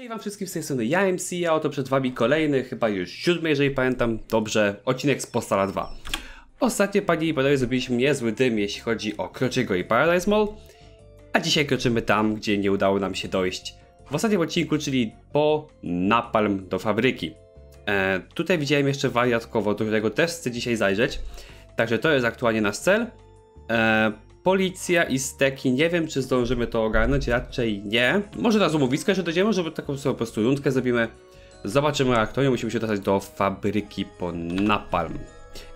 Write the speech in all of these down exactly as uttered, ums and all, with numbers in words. Cześć wam wszystkim, z tej strony ja M C, a oto przed wami kolejny, chyba już siódmy, jeżeli pamiętam dobrze, odcinek z Postala dwa. Ostatnio, panie i panowie, zrobiliśmy niezły dym, jeśli chodzi o Kroczygo i Paradise Mall, a dzisiaj kroczymy tam, gdzie nie udało nam się dojść w ostatnim odcinku, czyli po napalm do fabryki. E, tutaj widziałem jeszcze wariatkowo, do którego też chcę dzisiaj zajrzeć, także to jest aktualnie nasz cel. E, Policja i steki, nie wiem czy zdążymy to ogarnąć, raczej nie. Może na złomowiskę jeszcze dojdziemy, żeby taką sobie po prostu rundkę zrobimy. Zobaczymy jak to, nie musimy się dostać do fabryki po napalm.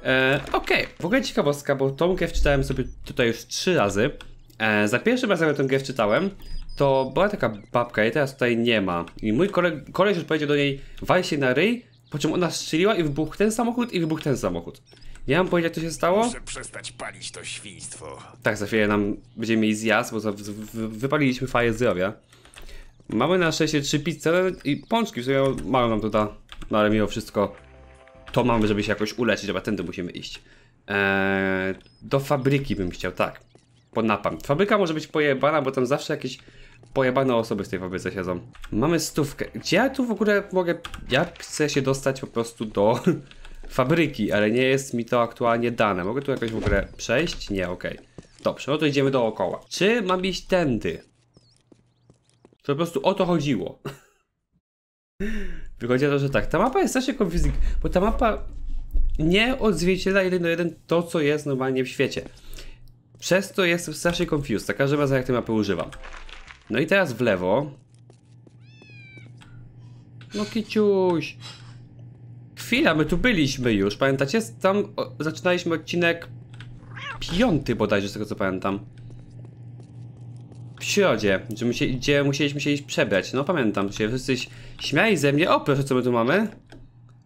E, Okej, okay. W ogóle ciekawostka, bo tą grę wczytałem sobie tutaj już trzy razy. E, za pierwszym razem jak tę grę wczytałem, to była taka babka, jej teraz tutaj nie ma. I mój koleg, koleś już powiedział do niej, wal się na ryj, po czym ona strzeliła i wybuchł ten samochód i wybuchł ten samochód. Nie mam pojęcia jak to się stało. Muszę przestać palić to świństwo. Tak, za chwilę nam będziemy mieli zjazd, bo wypaliliśmy faję zdrowia. Mamy na szczęście trzy pizze i pączki, w sumie mało nam to da. No ale mimo wszystko to mamy, żeby się jakoś uleczyć, chyba tędy musimy iść. Eee, do fabryki bym chciał, tak. Pod napam. Fabryka może być pojebana, bo tam zawsze jakieś pojebane osoby w tej fabryce siedzą. Mamy stówkę. Gdzie ja tu w ogóle mogę... Ja chcę się dostać po prostu do... fabryki, ale nie jest mi to aktualnie dane. Mogę tu jakoś w ogóle przejść? Nie, okej. Okay. Dobrze, no to idziemy dookoła. Czy mam iść tędy? To po prostu o to chodziło. Wychodzi na to, że tak. Ta mapa jest strasznie konfizyk, bo ta mapa nie odzwierciedla jeden do jeden to, co jest normalnie w świecie. Przez to jestem strasznie confused, za każdym razem jak tej mapy używam. No i teraz w lewo. No kiciuś. Chwila, my tu byliśmy już, pamiętacie? Tam o, zaczynaliśmy odcinek piąty bodajże, z tego co pamiętam. W środzie, gdzie, musieli, gdzie musieliśmy się iść przebrać, no pamiętam się, wszyscy śmiali ze mnie. O proszę, co my tu mamy?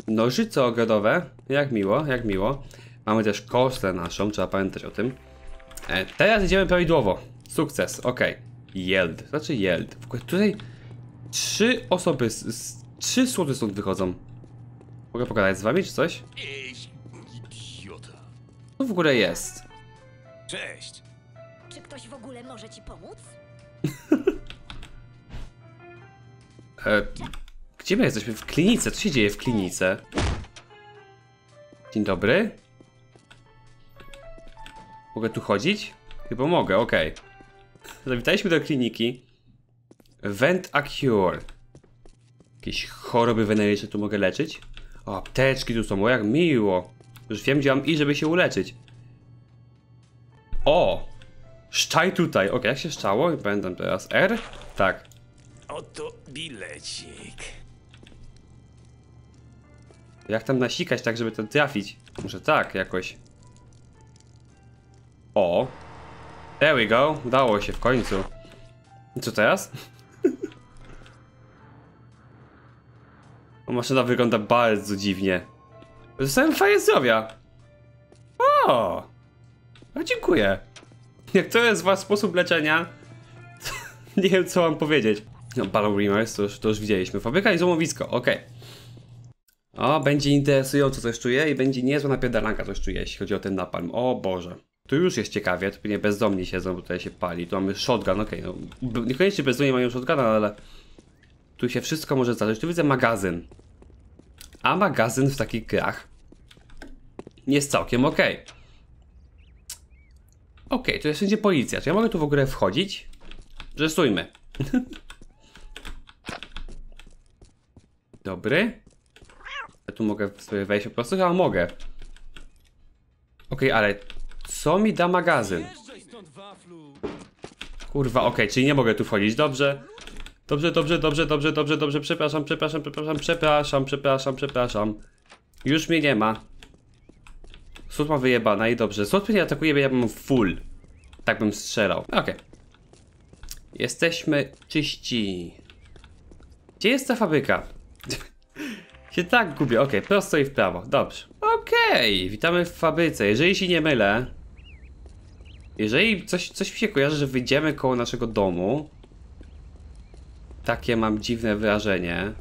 Nożyce ogrodowe, jak miło, jak miło. Mamy też koszlę naszą, trzeba pamiętać o tym. E, teraz idziemy prawidłowo, sukces, ok. Yield, znaczy yield. W ogóle tutaj trzy osoby, z, z, trzy słody stąd wychodzą. Mogę pogadać z wami, czy coś? Idiota. Co w ogóle jest? Cześć. Czy ktoś w ogóle może ci pomóc? e, gdzie my jesteśmy? W klinice. Co się dzieje w klinice? Dzień dobry. Mogę tu chodzić? Chyba mogę, okej. Okay. Zawitaliśmy do kliniki. Vent Acure. Jakieś choroby weneryczne tu mogę leczyć? O, apteczki tu są, o jak miło. Już wiem gdzie mam i żeby się uleczyć. O! Szczaj tutaj, okej, jak się szczało? Pamiętam teraz, R? Tak. Oto bilecik. Jak tam nasikać tak, żeby tam trafić? Może tak jakoś. O! There we go, udało się w końcu. Co teraz? Maszyna wygląda bardzo dziwnie. Dostałem faję zdrowia. O! A dziękuję. Jak to jest wasz sposób leczenia, nie wiem co wam powiedzieć. No, Balloon Reamers, to, to już widzieliśmy. Fabryka i złomowisko, okej. Okay. O, będzie interesująco coś czuję i będzie niezła napierdalanka coś czuję, jeśli chodzi o ten napalm. O Boże. Tu już jest ciekawie, tu pewnie bezdomni siedzą, bo tutaj się pali. Tu mamy shotgun, okej. Okay, no, niekoniecznie bezdomni mają shotguna, ale... Tu się wszystko może zdarzyć. Tu widzę magazyn. A magazyn w takich grach jest całkiem ok. Ok, to jest wszędzie policja. Czy ja mogę tu w ogóle wchodzić? Przestójmy. Dobry. Ja tu mogę sobie wejść po prostu? Chyba mogę. Ok, ale co mi da magazyn? Kurwa, ok, czyli nie mogę tu wchodzić. Dobrze. Dobrze, dobrze, dobrze, dobrze, dobrze, dobrze, przepraszam, przepraszam, przepraszam, przepraszam, przepraszam, przepraszam. Już mnie nie ma. Słod ma wyjebana i dobrze. Słod mnie atakuje, bo ja bym full. Tak bym strzelał. Okej. Okay. Jesteśmy czyści. Gdzie jest ta fabryka? się tak gubię. Okej, okay, prosto i w prawo. Dobrze. Okej, okay. Witamy w fabryce. Jeżeli się nie mylę... Jeżeli coś, coś mi się kojarzy, że wyjdziemy koło naszego domu... Takie mam dziwne wrażenie.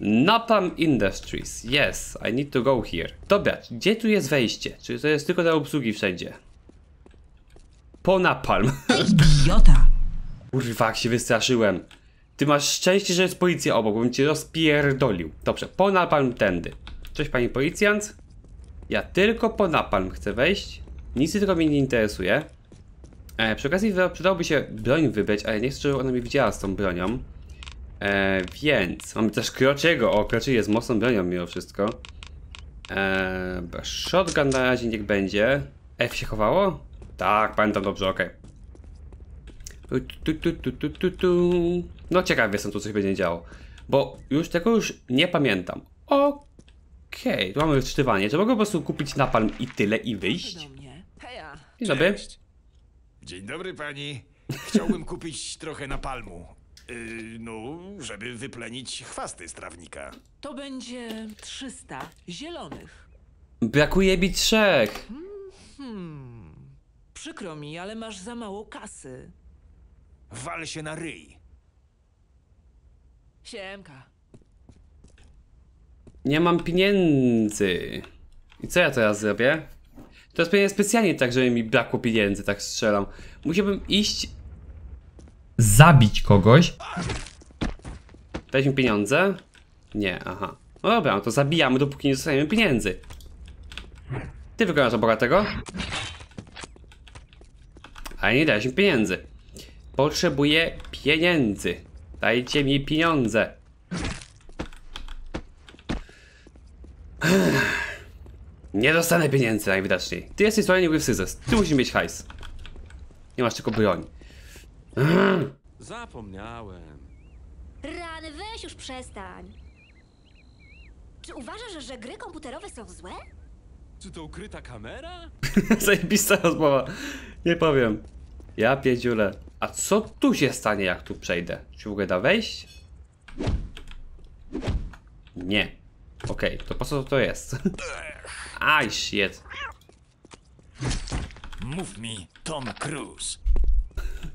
Napalm Industries. Yes, I need to go here. Dobra, gdzie tu jest wejście? Czy to jest tylko dla obsługi wszędzie? Po napalm. Idiota! Kurwa, jak się wystraszyłem. Ty masz szczęście, że jest policja obok, bo bym cię rozpierdolił. Dobrze, po napalm tędy. Cześć, pani policjant. Ja tylko po napalm chcę wejść. Nic tylko mnie nie interesuje. E, przy okazji przydałoby się broń wybrać, ale nie chcę, żeby ona mnie widziała z tą bronią. E, więc mamy też Kroczygo. O, Kroczy jest mocną bronią mimo wszystko. E, shotgun na razie niech będzie. F się chowało? Tak, pamiętam dobrze, okej. Okay. Tu, tu, tu, tu, tu, tu. No ciekawie jestem, tu coś będzie działo. Bo już tego już nie pamiętam. Okej, okay, tu mamy wyczytywanie. Czy mogę po prostu kupić napalm i tyle i wyjść? Dzień dobry. Dzień dobry pani. Chciałbym kupić trochę napalmu. Yy, no, żeby wyplenić chwasty z trawnika. To będzie trzysta zielonych. Brakuje mi trzech. Hmm, przykro mi, ale masz za mało kasy. Wal się na ryj. Siemka. Nie mam pieniędzy. I co ja teraz zrobię? To jest pewnie specjalnie tak, żeby mi brakło pieniędzy, tak strzelam. Musiałbym iść... zabić kogoś. Daliśmy pieniądze? Nie, aha. No dobra, no to zabijamy, dopóki nie dostaniemy pieniędzy. Ty wykonasz bogatego? Ale nie daliśmy pieniędzy. Potrzebuję pieniędzy. Dajcie mi pieniądze. Nie dostanę pieniędzy najwidoczniej. Ty jesteś zwolennikiem gry w Syzes. Ty musisz mieć hajs. Nie masz tylko broń. Zapomniałem. Rany, weź już przestań. Czy uważasz, że gry komputerowe są złe? Czy to ukryta kamera? Zajebista rozmowa. Nie powiem. Ja pierdziule. A co tu się stanie, jak tu przejdę? Czy w ogóle da wejść? Nie. Okej, okay, to po co to jest? Aj, shit. Mów mi, Tom Cruise.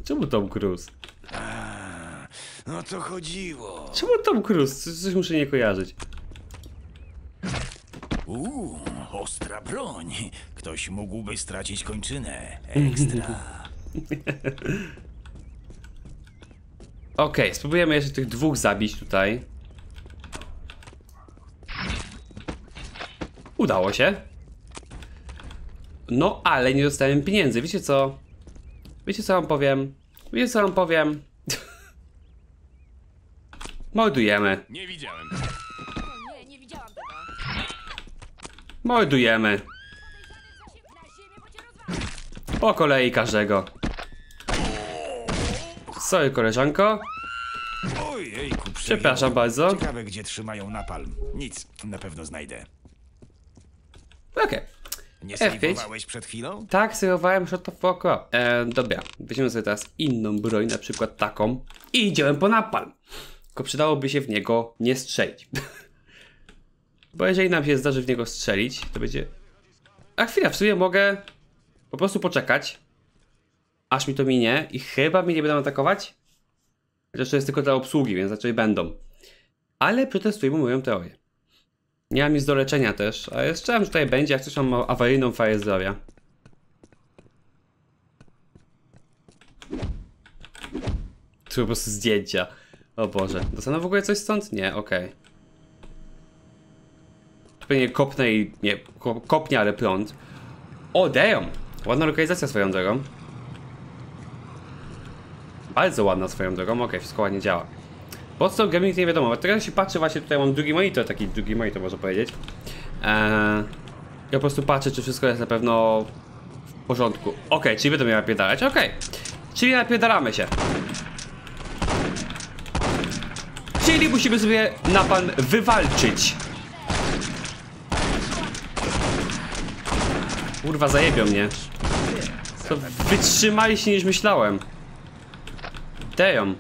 Czemu Tom Cruise? A, no to chodziło. Czemu Tom Cruise? Coś muszę nie kojarzyć. Uuu, ostra broń. Ktoś mógłby stracić kończynę. Ekstra. Okej, okay, spróbujemy jeszcze tych dwóch zabić tutaj. Udało się. No ale nie dostałem pieniędzy, wiecie co? Wiecie co wam powiem? Wiecie co wam powiem? Mordujemy. Nie widziałem. Nie, nie widziałam tego. Mordujemy. Po kolei każdego. Sorry, koleżanko. Ojejku, przepraszam bardzo. Ciekawe, gdzie trzymają napalm. Nic, na pewno znajdę. Okej. Okay. Nie sejwowałeś przed chwilą? Tak, sejwowałem shot of oko. E, dobra, weźmiemy sobie teraz inną broń, na przykład taką. I idziemy po napalm. Tylko przydałoby się w niego nie strzelić. Bo jeżeli nam się zdarzy w niego strzelić, to będzie... A chwila, w sumie mogę po prostu poczekać. Aż mi to minie i chyba mnie nie będą atakować. Chociaż to jest tylko dla obsługi, więc raczej będą. Ale przetestujmy moją teorię. Nie mam nic do leczenia też, a jeszcze tam tutaj będzie, jak coś mam awaryjną faję zdrowia. Tu po prostu zdjęcia. O Boże, dostaną w ogóle coś stąd? Nie, okej. Okay. Tu pewnie kopnę i... nie, kopnie, ale prąd. O, damn! Ładna lokalizacja swoją drogą. Bardzo ładna swoją drogą, okej, okay, wszystko ładnie działa. Postal gaming nie wiadomo, teraz się patrzę właśnie, tutaj mam drugi monitor, taki drugi monitor można powiedzieć. Eee, ja po prostu patrzę, czy wszystko jest na pewno w porządku. Okej, okay, czyli będę miał napierdalać, okej. Okay. Czyli napierdalamy się. Czyli musimy sobie napalm wywalczyć. Kurwa, zajebią mnie. To wytrzymali się niż myślałem. Damn.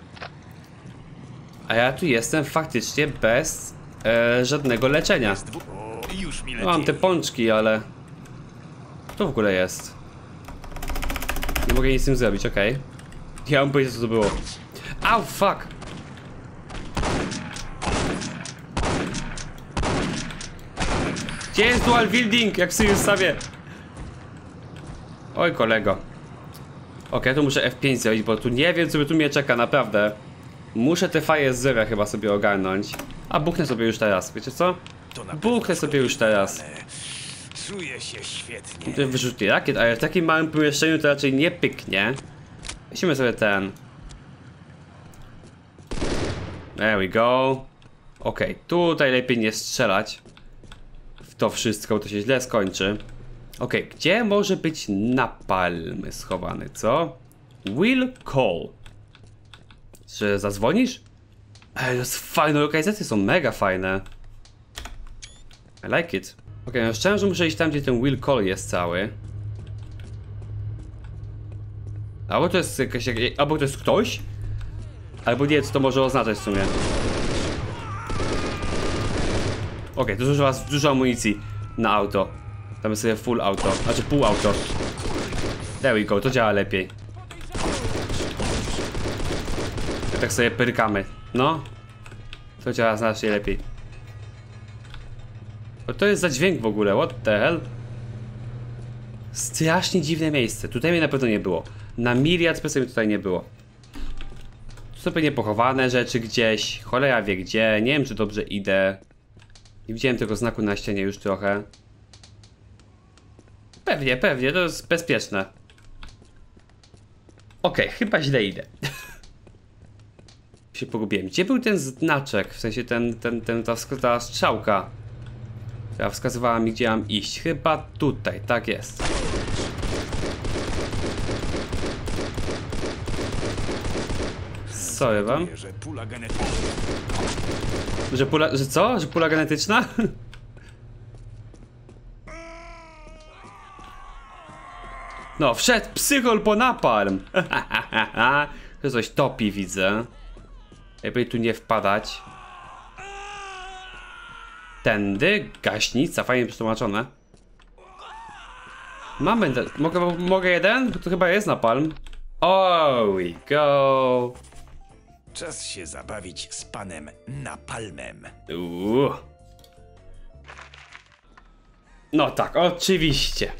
A ja tu jestem faktycznie bez e, żadnego leczenia. No, mam te pączki, ale... To w ogóle jest. Nie mogę nic z tym zrobić, okej. Okay. Ja mam powiedzieć, co to było. Au, fuck! Gdzie jest dual building, jak w sobie ustawię? Oj, kolego. Okej, okay, tu muszę F pięć zrobić, bo tu nie wiem, co by tu mnie czeka, naprawdę. Muszę te faje z zera chyba sobie ogarnąć. A buchnę sobie już teraz, wiecie co? Buchnę sobie już teraz. Czuję się świetnie. To wyrzutki rakiet, ale w takim małym pomieszczeniu to raczej nie pyknie. Musimy sobie ten. There we go. Okej, okay. Tutaj lepiej nie strzelać. W to wszystko, to się źle skończy. Okej, okay. Gdzie może być napalm schowany, co? Will Call. Czy zadzwonisz? Ej, to jest fajne, lokalizacje są mega fajne. I like it. Okej, okay, no szczerze muszę iść tam, gdzie ten Will Call jest cały. Albo to jest jakaś, albo to jest ktoś? Albo nie, co to może oznaczać w sumie. Okej, okay, to dużo, dużo amunicji na auto. Damy sobie full auto, znaczy pół auto. There we go, to działa lepiej. Ja tak sobie pyrkamy, no. To działa znacznie lepiej. O, to jest za dźwięk w ogóle, what the hell? Strasznie dziwne miejsce, tutaj mnie na pewno nie było. Na miliard procent mnie tutaj nie było. Zupełnie pochowane rzeczy gdzieś, cholera wie gdzie, nie wiem czy dobrze idę. Nie widziałem tego znaku na ścianie już trochę. Pewnie, pewnie, to jest bezpieczne. Okej, okay, chyba źle idę. się pogubiłem. Gdzie był ten znaczek? W sensie ten, ten, ten, ta, ta strzałka, która wskazywała mi, gdzie mam iść. Chyba tutaj, tak jest. Sorry wam. Że pula genetyczna. Że pula, że co? Że pula genetyczna? No, wszedł psychol po napalm! To coś topi, widzę. Jakby tu nie wpadać. Tędy, gaśnica, fajnie przetłumaczone. Mamy, mogę, mogę jeden? Bo to chyba jest napalm. Oh, we go! Czas się zabawić z panem napalmem. Uuu. No tak, oczywiście.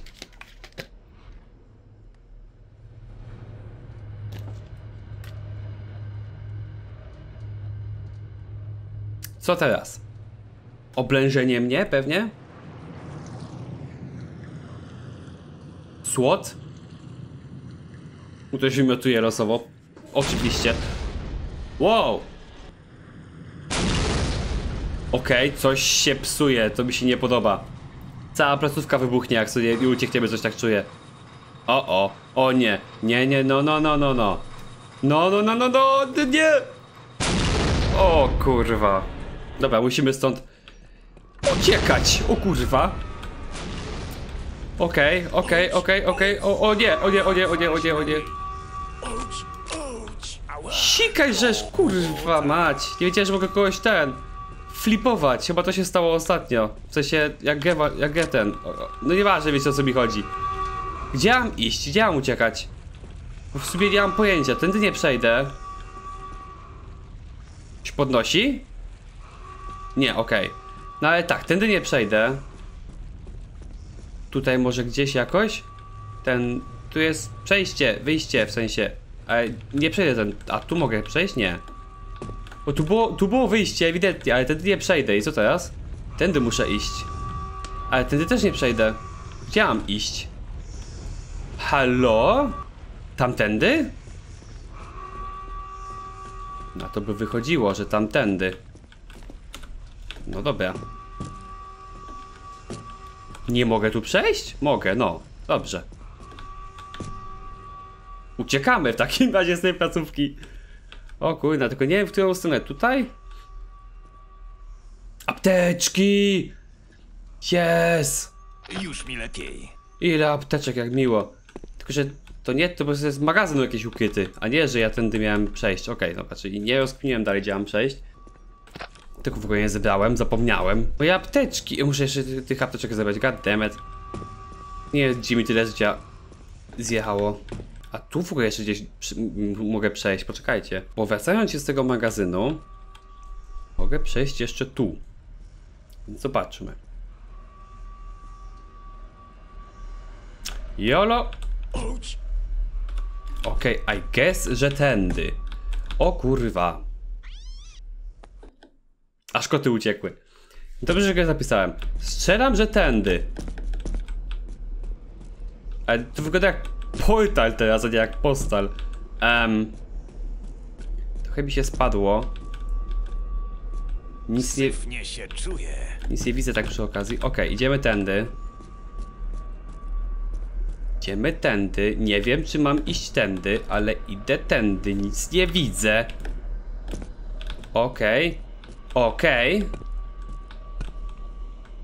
Co teraz? Oblężenie mnie pewnie? Słod? Ktoś wymiotuje losowo. Oczywiście. Wow! Okej, okay, coś się psuje, to mi się nie podoba. Cała placówka wybuchnie, jak sobie i uciekniemy, coś tak czuję. O, o, o nie, nie, nie, no, no, no, no, no. No, no, no, no, no, nie! O kurwa. Dobra, musimy stąd uciekać, o kurwa. Okej, okay, okej, okay, okej, okay, okej, okay. O, o nie, o nie, o nie, o nie, o nie, o nie. Sikaj żeż, kurwa mać. Nie wiedziałem, że mogę kogoś ten flipować, chyba to się stało ostatnio. W sensie, jak ge, jak ge ten. No nieważne, wiecie o co mi chodzi. Gdzie mam iść, gdzie mam uciekać? Bo w sumie nie mam pojęcia, tędy nie przejdę. Czy podnosi? Nie, okej. Okay. No ale tak, tędy nie przejdę. Tutaj może gdzieś jakoś? Ten, tu jest przejście, wyjście w sensie. Ale nie przejdę ten, a tu mogę przejść? Nie. Bo tu było, tu było wyjście ewidentnie, ale tędy nie przejdę i co teraz? Tędy muszę iść. Ale tędy też nie przejdę. Gdzie mam iść? Halo? Tamtędy? No to by wychodziło, że tamtędy. No dobra. Nie mogę tu przejść? Mogę, no. Dobrze. Uciekamy w takim razie z tej placówki. O kurna, tylko nie wiem, w którą stronę. Tutaj? Apteczki! Yes! Już mi lepiej. Ile apteczek, jak miło. Tylko, że to nie, to po prostu jest magazyn jakiś ukryty. A nie, że ja tędy miałem przejść. Okej, okay, no czyli nie rozkminiłem dalej, gdzie mam przejść. Tylko w ogóle nie zebrałem, zapomniałem. Moje apteczki. Muszę jeszcze tych apteczek zebrać, goddammit. Nie jest mi tyle życia zjechało. A tu w ogóle jeszcze gdzieś mogę przejść, poczekajcie. Bo wracając się z tego magazynu, mogę przejść jeszcze tu. Więc zobaczmy. Jolo! Okej, okay, I guess, że tędy. O kurwa. Aż koty uciekły. Dobrze, że go zapisałem. Strzelam, że tędy. Ale to wygląda jak portal teraz, a nie jak postal. Um, trochę mi się spadło. Nic nie, się czuję. Nic nie widzę tak przy okazji. Okej, okay, idziemy tędy. Idziemy tędy. Nie wiem, czy mam iść tędy, ale idę tędy. Nic nie widzę. Okej. Okay. Okej. Okay.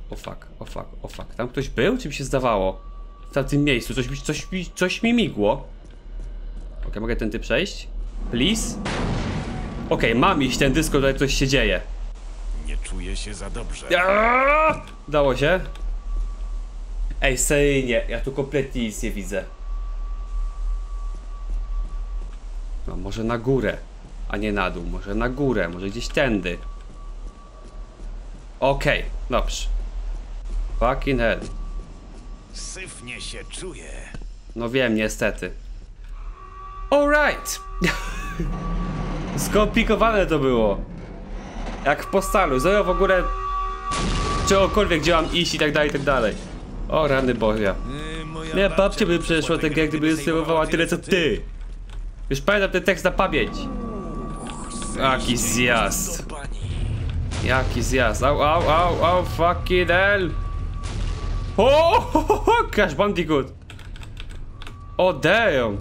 O fuck, o fuck, o fuck. Tam ktoś był? Czy mi się zdawało? W tamtym miejscu. Coś mi, coś mi, coś mi migło. Okej, okay, mogę tędy przejść? Please? Okej, okay, mam iść tędy, skoro tutaj coś się dzieje. Nie czuję się za dobrze. Aaaa! Dało się. Ej, seryjnie, ja tu kompletnie nic nie widzę. No, może na górę, a nie na dół. Może na górę, może gdzieś tędy. Okej, okay, dobrze. Fucking hell. Syfnie się czuję. No wiem, niestety. Alright! Skomplikowane to było. Jak w postalu, zero w ogóle czegokolwiek, gdzie mam iść i tak dalej, i tak dalej. O rany boja. Moja babcia by przeszła tę grę, gdyby obserwowała tyle co ty. Już pamiętam ten tekst na pamięć. Jaki zjazd. Jaki zjazd. Au, au, au, au, fucking hell. O, Crash Bandicoot. O, damn.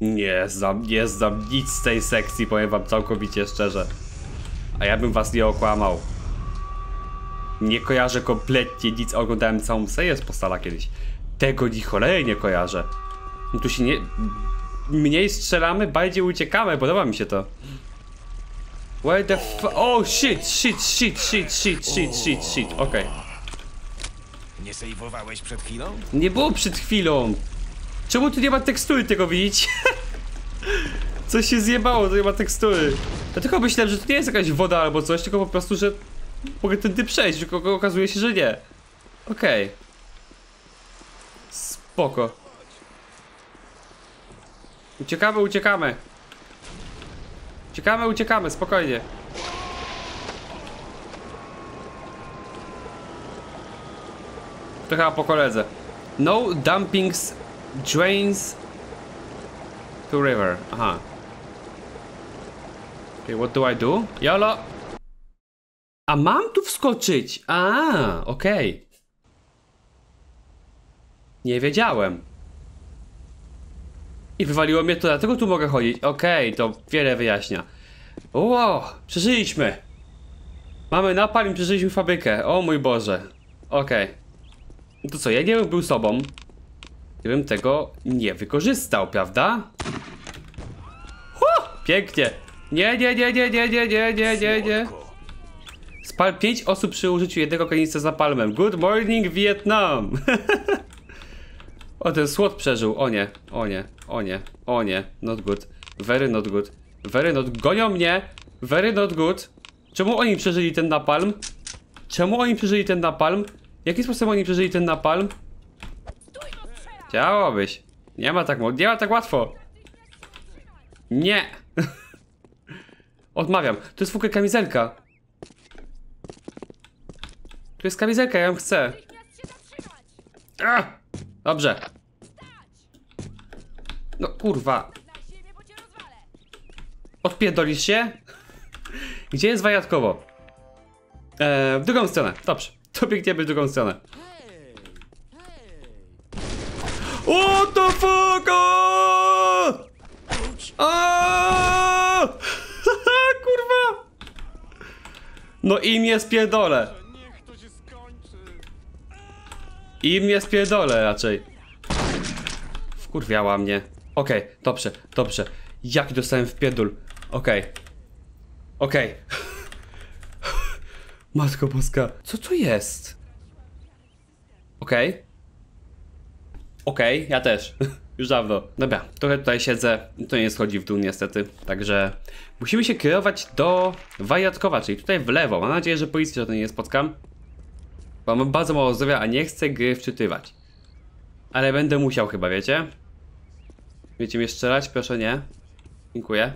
Nie znam, nie znam nic z tej sekcji, powiem wam całkowicie szczerze. A ja bym was nie okłamał. Nie kojarzę kompletnie nic, oglądałem całą serię z Postala kiedyś. Tego ni cholery nie kojarzę. No tu się nie... Mniej strzelamy, bardziej uciekamy, podoba mi się to. Where the f... Oh shit, shit, shit, shit, shit, shit, shit, shit, okej. Nie sejwowałeś przed chwilą? Nie było przed chwilą. Czemu tu nie ma tekstury tego, widzicie? Coś się zjebało, to nie ma tekstury. Ja tylko myślałem, że to nie jest jakaś woda albo coś, tylko po prostu, że mogę tędy przejść, tylko okazuje się, że nie. Okej. Okay. Spoko. Uciekamy, uciekamy. Uciekamy, uciekamy, spokojnie. To chyba po koledze. No dumpings drains to river. Aha. Okay, what do I do? YOLO! A mam tu wskoczyć! A, okej. Okay. Nie wiedziałem. I wywaliło mnie to, dlatego tu mogę chodzić. Okej, okay, to wiele wyjaśnia. Ło, przeżyliśmy! Mamy napalm, przeżyliśmy fabrykę. O mój Boże. Okej. Okay. To co, ja nie bym był sobą, gdybym tego nie wykorzystał, prawda? Ho! Pięknie! Nie, nie, nie, nie, nie, nie, nie, nie, nie, nie. Spal pięć osób przy użyciu jednego kanistra z napalmem. Good morning, Vietnam! O, ten słod przeżył. O nie, o nie, o nie, o nie. Not good. Very not good. Very not... Gonią mnie! Very not good. Czemu oni przeżyli ten napalm? Czemu oni przeżyli ten napalm? Jaki sposób oni przeżyli ten napalm? Chciałobyś. Nie ma tak, nie ma tak łatwo. Nie. Odmawiam. To jest w ogóle kamizelka. Tu jest kamizelka, ja ją chcę. Ach! Dobrze. No kurwa. Odpierdolisz się? Gdzie jest wariatkowo? Eee, w drugą stronę. Dobrze. To biegniemy w drugą stronę. What the fuck? Aaaa! Kurwa! No i mnie spierdolę. I mnie spierdolę raczej. Wkurwiała mnie. Okej, okay, dobrze, dobrze. Jaki dostałem wpierdol. Okej. Okay. Okej. Okay. Matko Boska. Co to jest? Okej. Okay. Okej, okay, ja też. Już dawno. Dobra, trochę tutaj siedzę. To nie schodzi w dół niestety. Także musimy się kierować do Wariatkowa, czyli tutaj w lewo. Mam nadzieję, że policji żadnej nie spotkam. Bo mam bardzo mało zdrowia, a nie chcę gry wczytywać. Ale będę musiał chyba, wiecie? Wiecie mnie strzelać? Proszę nie. Dziękuję.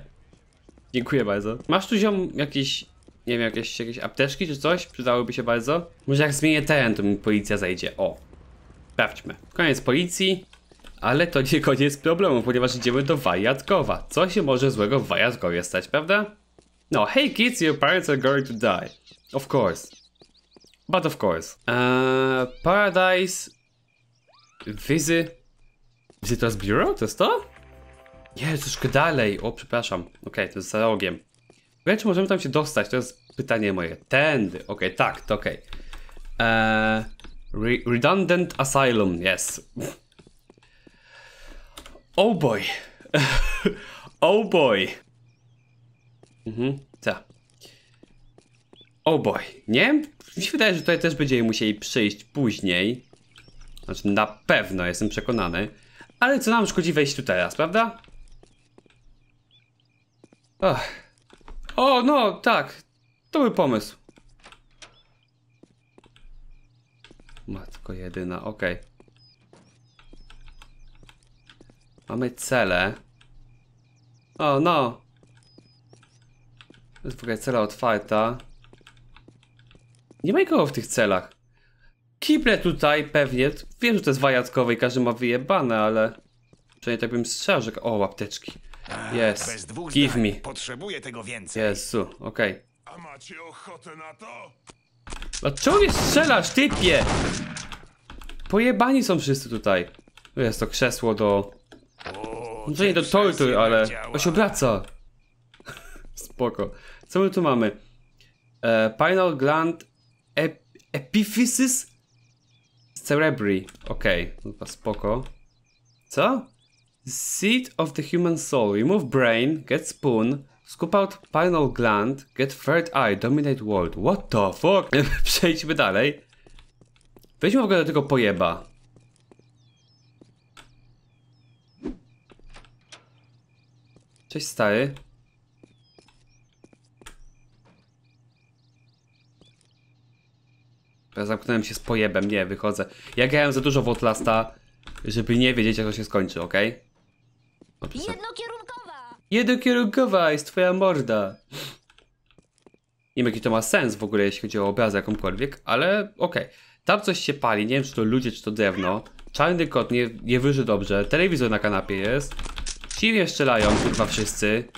Dziękuję bardzo. Masz tu ziom jakieś, nie wiem, jakieś, jakieś apteczki czy coś? Przydałyby się bardzo. Może jak zmienię teren, to mi policja zajdzie. O. Sprawdźmy. Koniec policji. Ale to nie koniec problemu, ponieważ idziemy do Wariatkowa. Co się może złego w Wariatkowie stać, prawda? No, hey kids, your parents are going to die. Of course. But of course. Eee, Paradise... Wizy... Visitors Bureau? To jest to? Nie, troszkę dalej. O, przepraszam. Okej, okay, to jest za rogiem. Czy możemy tam się dostać? To jest pytanie moje. Tędy. Okej, okay, tak, to okej. Okay. Eee, re redundant Asylum, yes. Oh boy. Oh boy. Mhm, tak. Oh boy, nie? Mi się wydaje, że tutaj też będziemy musieli przyjść później. Znaczy na pewno, jestem przekonany. Ale co nam szkodzi wejść tu teraz, prawda? Oh. O, no, tak. To był pomysł. Matko jedyna, okej. Okay. Mamy cele. O, no. To jest w ogóle cela otwarta. Nie ma nikogo w tych celach. Kible tutaj pewnie. Wiem, że to jest wariatkowe i każdy ma wyjebane, ale... Przynajmniej tak bym strzeżek. O, łapteczki. Jest. Give me. Potrzebuję tego więcej. Jezu, okej. Okay. A macie ochotę na to? A czemu nie strzelasz, typie? Pojebani są wszyscy tutaj. Tu jest to krzesło do... Może nie do tortur, ale... To się obraca. Spoko. Co my tu mamy? E, Pineal gland ep epiphysis cerebri. Okej, okay. No, spoko. Co? Seed of the human soul. Remove brain, get spoon, scoop out pineal gland, get third eye, dominate world. What the fuck? Przejdźmy dalej. Wejdźmy w ogóle do tego pojeba. Cześć stary. Ja zamknąłem się z pojebem, nie, wychodzę. Ja grałem za dużo w Outlasta, żeby nie wiedzieć, jak to się skończy, okej? Okay? Jednokierunkowa! Jednokierunkowa jest twoja morda! Nie wiem, jaki to ma sens w ogóle, jeśli chodzi o obrazę jakąkolwiek, ale okej. Okay. Tam coś się pali, nie wiem, czy to ludzie, czy to drewno. Czarny kot nie, nie wyży dobrze, telewizor na kanapie jest. Silnie strzelają, kurwa, wszyscy.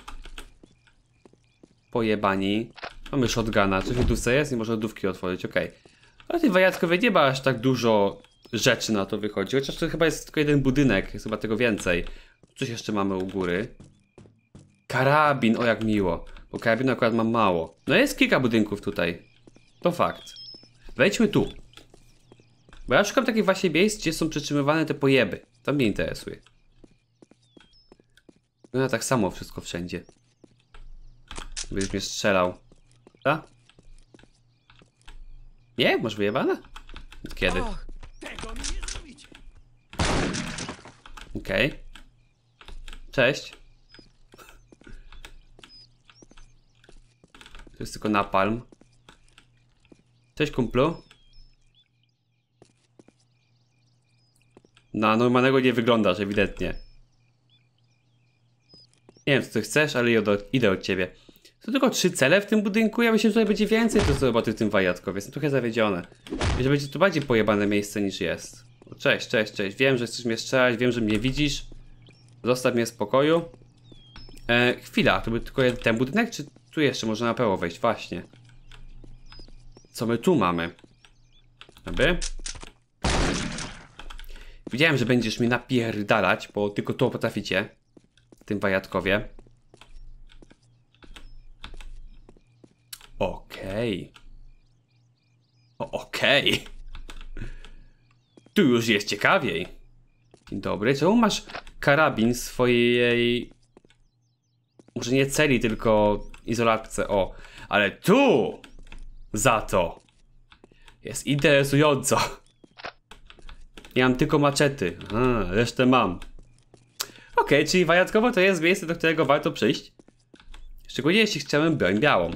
Pojebani. Mamy shotguna, czy w lodówce jest? Nie można lodówki otworzyć, okej. Okay. Ale tej wariatkowej nie ma aż tak dużo rzeczy na to wychodzi, chociaż to chyba jest tylko jeden budynek, jest chyba tego więcej. Coś jeszcze mamy u góry. Karabin, o jak miło, bo karabinu akurat mam mało. No jest kilka budynków tutaj, to fakt. Wejdźmy tu. Bo ja szukam takich właśnie miejsc, gdzie są przytrzymywane te pojeby, to mnie interesuje. No ja tak samo wszystko wszędzie. Byś mnie strzelał, tak? Nie? Masz wyjebane? Kiedy? Okej. Okay. Cześć. To jest tylko napalm. Cześć kumplu. Na normalnego nie wyglądasz ewidentnie. Nie wiem co ty chcesz, ale idę od ciebie. To tylko trzy cele w tym budynku, ja myślę, że tutaj będzie więcej to co roboty w tym wariatkowie, jestem trochę zawiedziony. I że będzie tu bardziej pojebane miejsce niż jest. Cześć, cześć, cześć, wiem, że chcesz mnie strzelać, wiem, że mnie widzisz. Zostaw mnie w spokoju. E, chwila, to był tylko ten budynek, czy tu jeszcze można na prawo wejść? Właśnie. Co my tu mamy? Aby? Widziałem, że będziesz mnie napierdalać, bo tylko to potraficie. W tym wariatkowie. Okej. Okej. Tu już jest ciekawiej. Dzień dobry. Czemu masz karabin swojej... Może nie celi, tylko izolatce. O. Ale tu! Za to. Jest interesująco. Ja mam tylko maczety. A, resztę mam. Okej, czyli wariatkowo to jest miejsce, do którego warto przyjść. Szczególnie jeśli chcemy broń białą.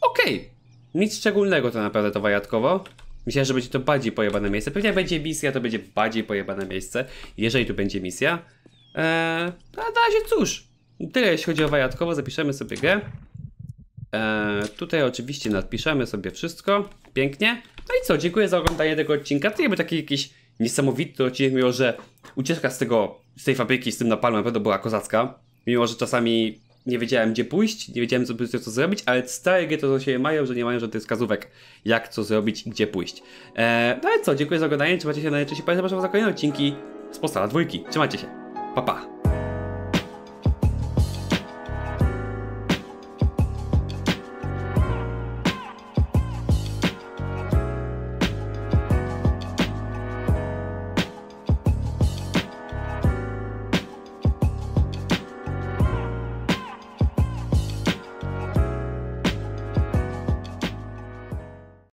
Okej, okay. Nic szczególnego to naprawdę to wariatkowo. Myślę, że będzie to bardziej pojebane miejsce. Pewnie jak będzie misja, to będzie bardziej pojebane miejsce. Jeżeli tu będzie misja, Eee, a na razie cóż, tyle jeśli chodzi o wariatkowo, zapiszemy sobie grę. Eee, tutaj oczywiście nadpiszemy sobie wszystko, pięknie. No i co, dziękuję za oglądanie tego odcinka. To nie był taki jakiś niesamowity odcinek, mimo że ucieczka z tego, z tej fabryki, z tym napalmem, naprawdę była kozacka. Mimo że czasami nie wiedziałem gdzie pójść, nie wiedziałem co, co zrobić, ale stare gry to się mają, że nie mają żadnych wskazówek, jak co zrobić i gdzie pójść. Eee, no ale co, dziękuję za oglądanie, trzymajcie się na najczęściej, zapraszam was na kolejne odcinki z Postala dwa. Trzymajcie się, pa pa!